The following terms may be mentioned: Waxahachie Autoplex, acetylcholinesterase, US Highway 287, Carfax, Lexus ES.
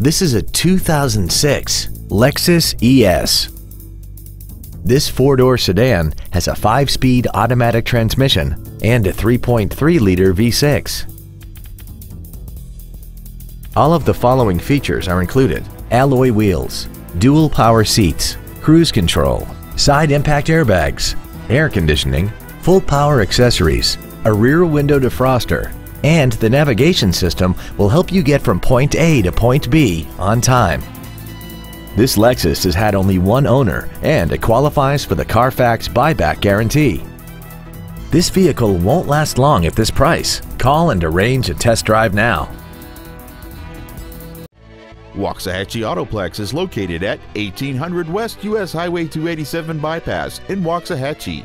This is a 2006 Lexus ES. This four-door sedan has a 5-speed automatic transmission and a 3.3-liter V6. All of the following features are included: alloy wheels, dual power seats, cruise control, side impact airbags, air conditioning, full power accessories, a rear window defroster, and the navigation system will help you get from point A to point B on time. This Lexus has had only one owner and it qualifies for the Carfax buyback guarantee. This vehicle won't last long at this price. Call and arrange a test drive now. Waxahachie Autoplex is located at 1800 West US Highway 287 Bypass in Waxahachie.